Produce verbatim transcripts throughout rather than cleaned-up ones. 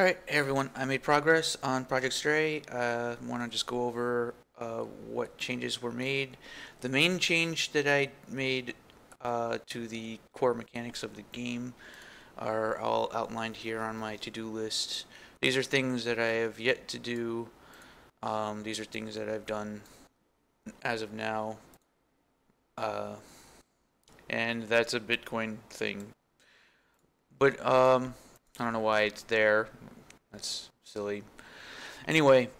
Alright, hey everyone, I made progress on Project Stray. I uh, want to just go over uh, what changes were made. The main change that I made uh, to the core mechanics of the game are all outlined here on my to-do list. These are things that I have yet to do. Um, these are things that I've done as of now. Uh, and that's a Bitcoin thing. But, um... I don't know why it's there. That's silly. Anyway,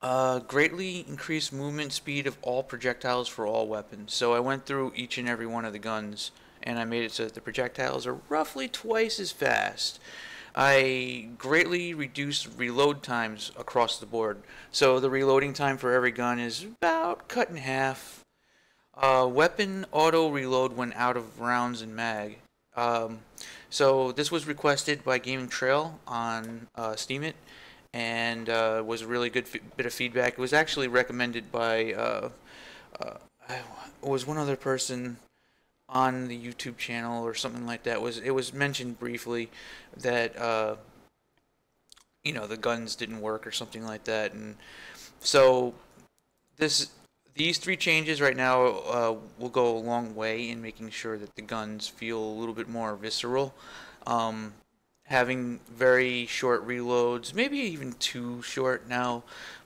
uh, greatly increased movement speed of all projectiles for all weapons. So I went through each and every one of the guns, and I made it so that the projectiles are roughly twice as fast. I greatly reduced reload times across the board. So the reloading time for every gun is about cut in half. Uh, weapon auto reload when out of rounds in mag. Um, so this was requested by Gaming Trail on uh, Steemit, and uh, was a really good f bit of feedback. It was actually recommended by uh, uh, I was one other person on the YouTube channel or something like that. It was it was mentioned briefly that uh, you know, the guns didn't work or something like that, and so this. These three changes right now uh, will go a long way in making sure that the guns feel a little bit more visceral. Um, having very short reloads, maybe even too short now,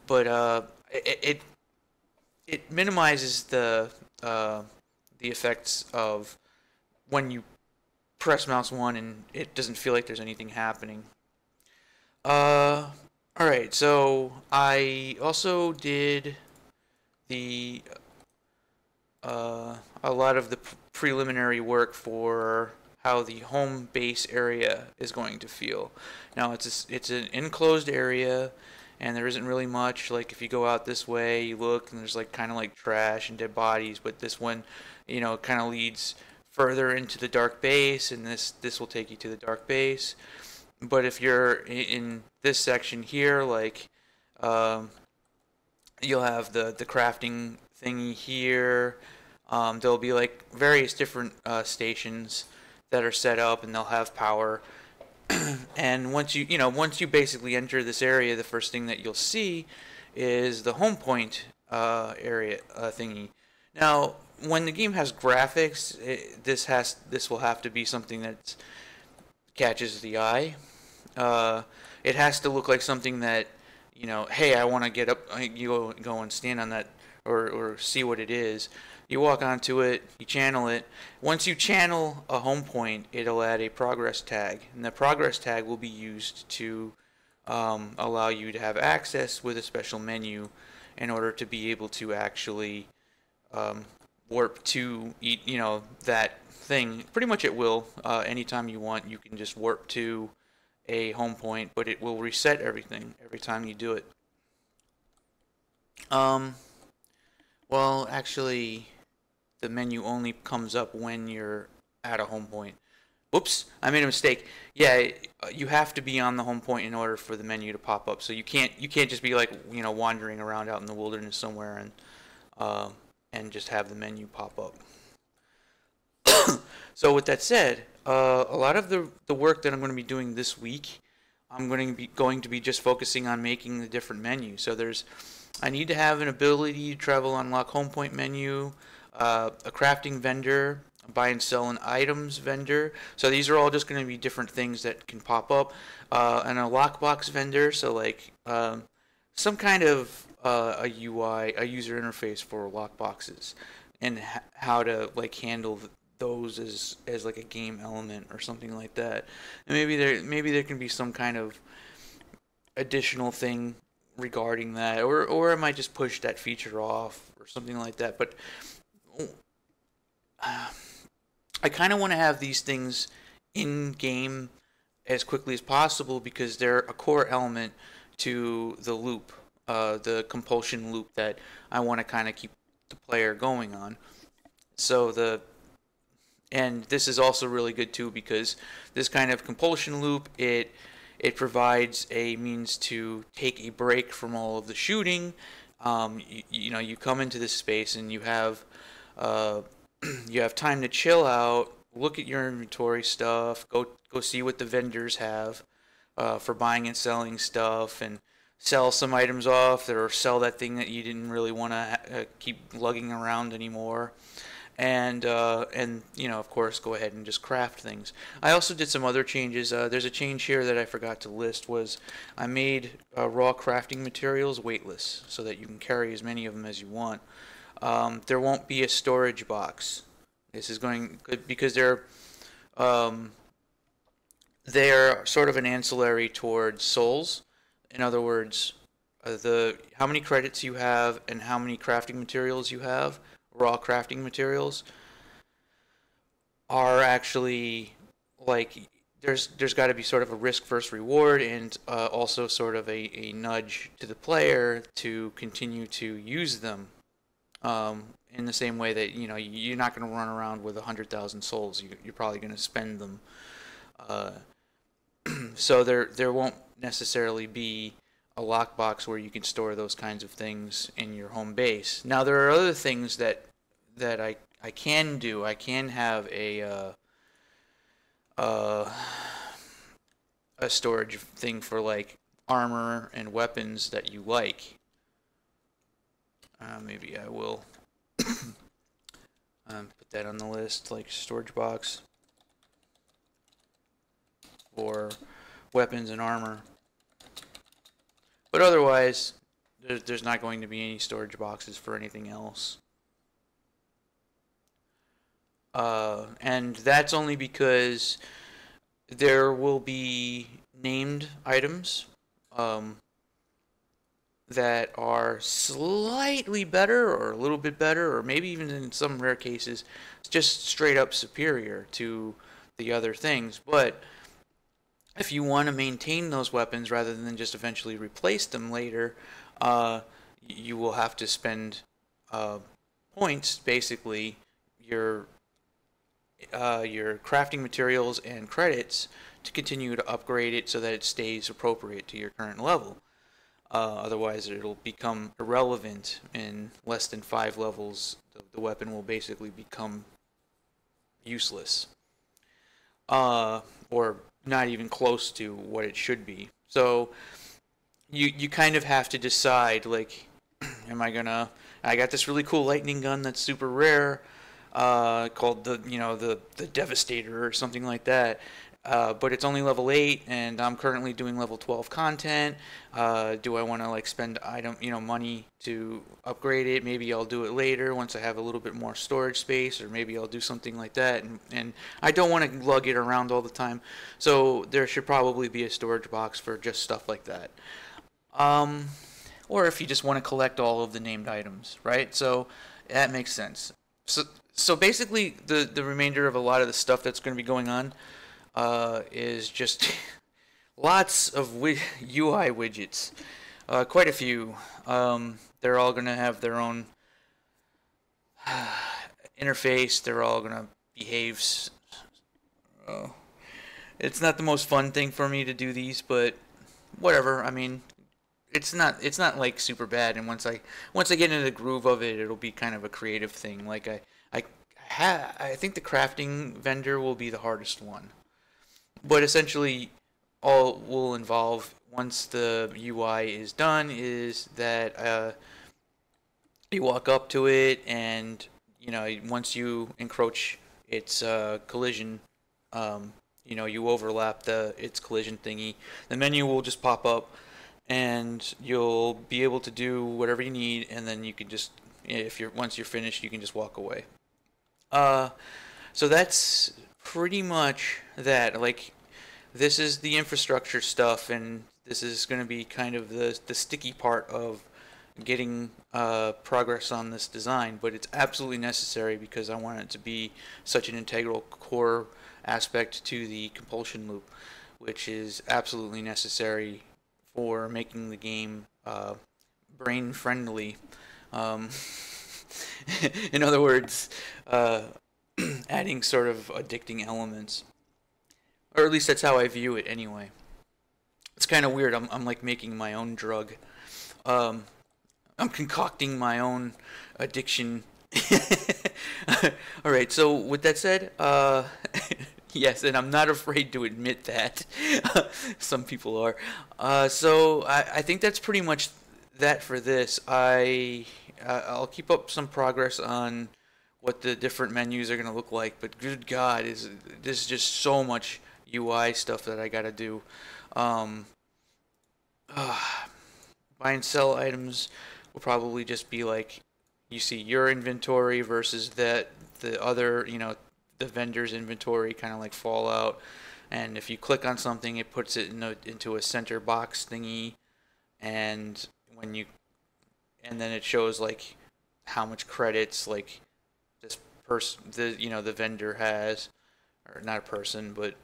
but uh, it, it it minimizes the uh, the effects of when you press mouse one and it doesn't feel like there's anything happening. Uh, all right, so I also did. The, uh, a lot of the preliminary work for how the home base area is going to feel. Now it's a, it's an enclosed area, and there isn't really much. Like if you go out this way, you look, and there's like kind of like trash and dead bodies. But this one, you know, kind of leads further into the dark base, and this this will take you to the dark base. But if you're in, in this section here, like. Um, You'll have the, the crafting thingy here. Um, there'll be like various different uh, stations that are set up, and they'll have power. And once you you know once you basically enter this area, the first thing that you'll see is the home point uh, area uh, thingy. Now, when the game has graphics, it, this has this will have to be something that catches the eye. Uh, it has to look like something that. You know, hey, I want to get up, you go, go and stand on that, or, or see what it is. You walk onto it, you channel it. Once you channel a home point, it'll add a progress tag. And the progress tag will be used to um, allow you to have access with a special menu in order to be able to actually um, warp to, you know, that thing. Pretty much it will. Uh, anytime you want, you can just warp to a home point, but it will reset everything every time you do it. Um, well, actually, the menu only comes up when you're at a home point. Whoops, I made a mistake. Yeah, you have to be on the home point in order for the menu to pop up. So you can't you can't just be like, you know, wandering around out in the wilderness somewhere and uh, and just have the menu pop up. So with that said, uh, a lot of the, the work that I'm going to be doing this week, I'm going to be going to be just focusing on making the different menus. So there's, I need to have an ability to travel, unlock home point menu, uh, a crafting vendor, a buy and sell an items vendor. So these are all just going to be different things that can pop up, uh, and a lockbox vendor. So like um, some kind of uh, a U I, a user interface for lockboxes, and h how to like handle the, those as as like a game element or something like that. And maybe there maybe there can be some kind of additional thing regarding that, or or I might just push that feature off or something like that. But uh, I kind of want to have these things in game as quickly as possible, because they're a core element to the loop, uh, the compulsion loop that I want to kind of keep the player going on. So the And this is also really good too, because this kind of compulsion loop, it it provides a means to take a break from all of the shooting. Um, you, you know, you come into this space and you have uh, you have time to chill out, look at your inventory stuff, go go see what the vendors have, uh, for buying and selling stuff, and sell some items off, or sell that thing that you didn't really want to uh, keep lugging around anymore. And, uh, and you know, of course, go ahead and just craft things. I also did some other changes. Uh, there's a change here that I forgot to list, was I made uh, raw crafting materials weightless so that you can carry as many of them as you want. Um, there won't be a storage box. This is going good because they're, um, they're sort of an ancillary towards souls. In other words, uh, the how many credits you have and how many crafting materials you have, raw crafting materials, are actually like there's there's got to be sort of a risk versus reward, and uh, also sort of a, a nudge to the player to continue to use them, um, in the same way that, you know, you're not going to run around with a hundred thousand souls. You, you're probably going to spend them, uh, so there there won't necessarily be a lockbox where you can store those kinds of things in your home base. Now there are other things that that I I can do. I can have a uh, uh, a storage thing for like armor and weapons that you like. Uh, maybe I will um, put that on the list, like storage box or weapons and armor. But otherwise, there's not going to be any storage boxes for anything else. Uh, and that's only because there will be named items um, that are slightly better, or a little bit better, or maybe even in some rare cases, just straight up superior to the other things. But if you want to maintain those weapons rather than just eventually replace them later, uh, you will have to spend uh, points, basically, your uh, your crafting materials and credits to continue to upgrade it so that it stays appropriate to your current level. Uh, otherwise, it'll become irrelevant in less than five levels. The, the weapon will basically become useless. Uh, or not even close to what it should be. So you you kind of have to decide, like, am I gonna, I got this really cool lightning gun that's super rare, uh, called the, you know, the, the Devastator or something like that, uh, but it's only level eight and I'm currently doing level twelve content. Uh, do I want to, like, spend item, you know, money to upgrade it? Maybe I'll do it later once I have a little bit more storage space, or maybe I'll do something like that, and, and I don't want to lug it around all the time, so there should probably be a storage box for just stuff like that. Um, or if you just want to collect all of the named items, right? So that makes sense. So, so basically the, the remainder of a lot of the stuff that's going to be going on uh, is just lots of wi U I widgets. Uh, quite a few. Um, they're all going to have their own uh, interface. They're all going to behave. S oh. It's not the most fun thing for me to do these, but whatever. I mean, it's not it's not like super bad. And once I once I get into the groove of it, it'll be kind of a creative thing. Like I I ha I think the crafting vendor will be the hardest one, but essentially all will involve, once the U I is done, is that uh, you walk up to it, and, you know, once you encroach its uh, collision, um, you know, you overlap the its collision thingy, the menu will just pop up, and you'll be able to do whatever you need, and then you can just, if you're once you're finished, you can just walk away. Uh, so that's pretty much that. Like, this is the infrastructure stuff, and this is going to be kind of the, the sticky part of getting uh, progress on this design, but it's absolutely necessary because I want it to be such an integral core aspect to the compulsion loop, which is absolutely necessary for making the game uh, brain-friendly. Um, in other words, uh, adding sort of addicting elements. Or at least that's how I view it, anyway. It's kind of weird. I'm, I'm like making my own drug. Um, I'm concocting my own addiction. All right. So with that said, uh, Yes, and I'm not afraid to admit that. Some people are. Uh, so I, I think that's pretty much that for this. I uh, I'll keep up some progress on what the different menus are going to look like. But good God, is this is just so much U I stuff that I got to do. Um, uh, buy and sell items will probably just be like, you see your inventory versus that the other, you know, the vendor's inventory, kind of like Fallout, and if you click on something it puts it in a, into a center box thingy, and when you and then it shows like how much credits like this person, the you know the vendor has, or not a person, but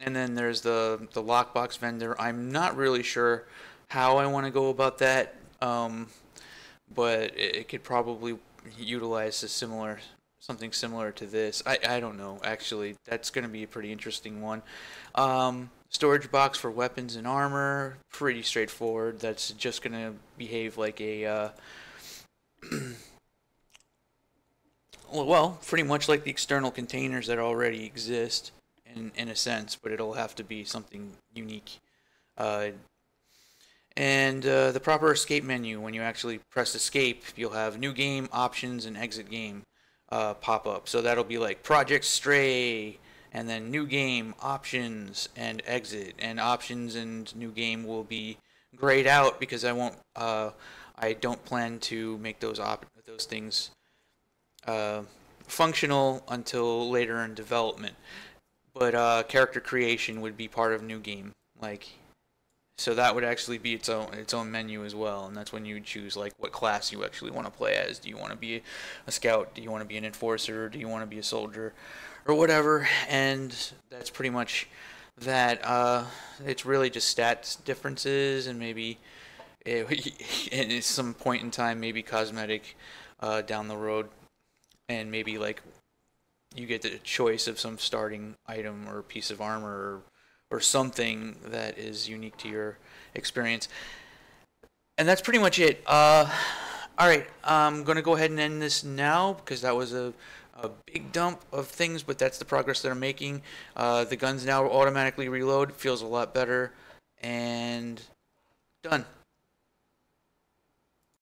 and then there's the the lockbox vendor. I'm not really sure how I want to go about that, um, but it, it could probably utilize a similar something similar to this. I, I don't know, actually. That's going to be a pretty interesting one. Um, storage box for weapons and armor, pretty straightforward. That's just going to behave like a, uh, well, pretty much like the external containers that already exist in, in a sense, but it'll have to be something unique. Uh, and uh, the proper escape menu, when you actually press escape, you'll have new game, options, and exit game. Uh, pop up. So that'll be like Project Stray, and then new game, options, and exit. And options and new game will be grayed out because I won't. Uh, I don't plan to make those op those things uh, functional until later in development. But uh, character creation would be part of new game. Like, so that would actually be its own its own menu as well, and that's when you choose like what class you actually want to play as. Do you want to be a scout? Do you want to be an enforcer? Do you want to be a soldier, or whatever? And that's pretty much that. Uh, it's really just stats differences, and maybe it, at some point in time, maybe cosmetic uh, down the road, and maybe like you get the choice of some starting item or piece of armor. Or or something that is unique to your experience. And that's pretty much it. Uh, Alright, I'm going to go ahead and end this now, because that was a, a big dump of things, but that's the progress that I'm making. Uh, the guns now automatically reload, feels a lot better, and done.